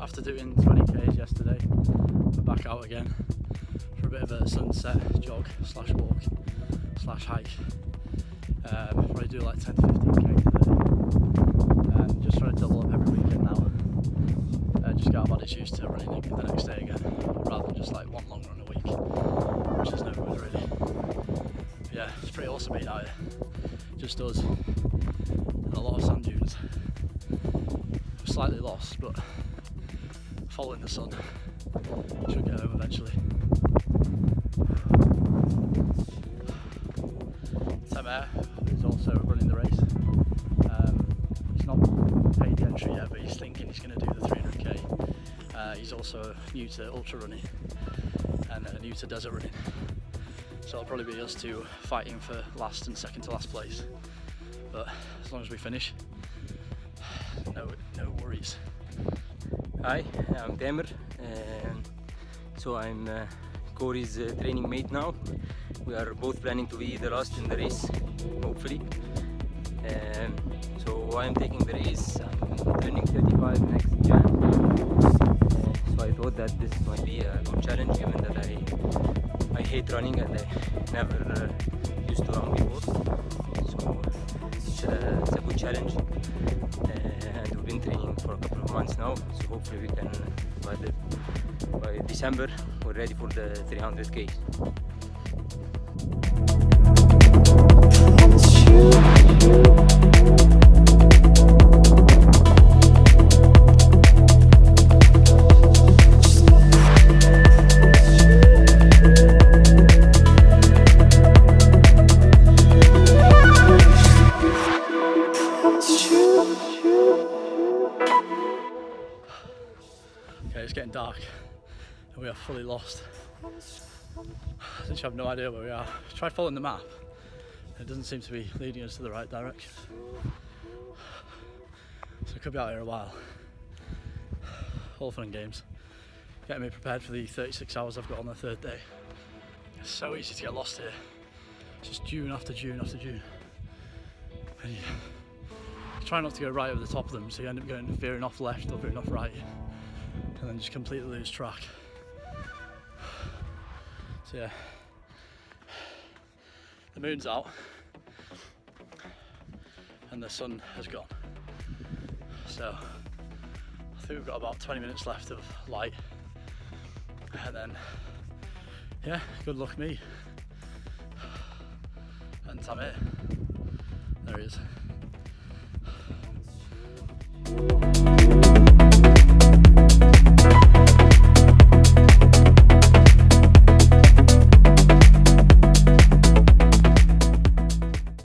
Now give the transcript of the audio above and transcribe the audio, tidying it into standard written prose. After doing 20Ks yesterday, we're back out again for a bit of a sunset jog slash walk slash hike. Probably do like 10 to 15K today. Just trying to double up every weekend now. Just get our bodies used to running the next day again, rather than just like one long run a week, which is no good really. But yeah, it's pretty awesome being out here. Just us and a lot of sand dunes. We're slightly lost, but following the sun, should get home eventually. Tamer is also running the race. He's not paid the entry yet, but he's thinking he's going to do the 300K. He's also new to ultra running and new to desert running, so it'll probably be us two fighting for last and second to last place. But as long as we finish, no worries. Hi, I'm Tamer, so I'm Corey's training mate now. We are both planning to be the last in the race, hopefully. So I'm taking the race. I'm turning 35 next Jan. So I thought that this might be a good challenge, given that I hate running and I never used to run before. So it's a good challenge. And we've been training for a couple of months now, so hopefully we can, by December, we're ready for the 300K. It's getting dark and we are fully lost. I literally have no idea where we are. I tried following the map and it doesn't seem to be leading us to the right direction. So we could be out here a while. All fun and games. Getting me prepared for the 36 hours I've got on the third day. It's so easy to get lost here. It's just dune after dune after dune. And you try not to go right over the top of them, so you end up going veering off left or veering off right, and then just completely lose track. So yeah, the moon's out and the sun has gone, so I think we've got about 20 minutes left of light, and then yeah, good luck me and Tamer. There he is.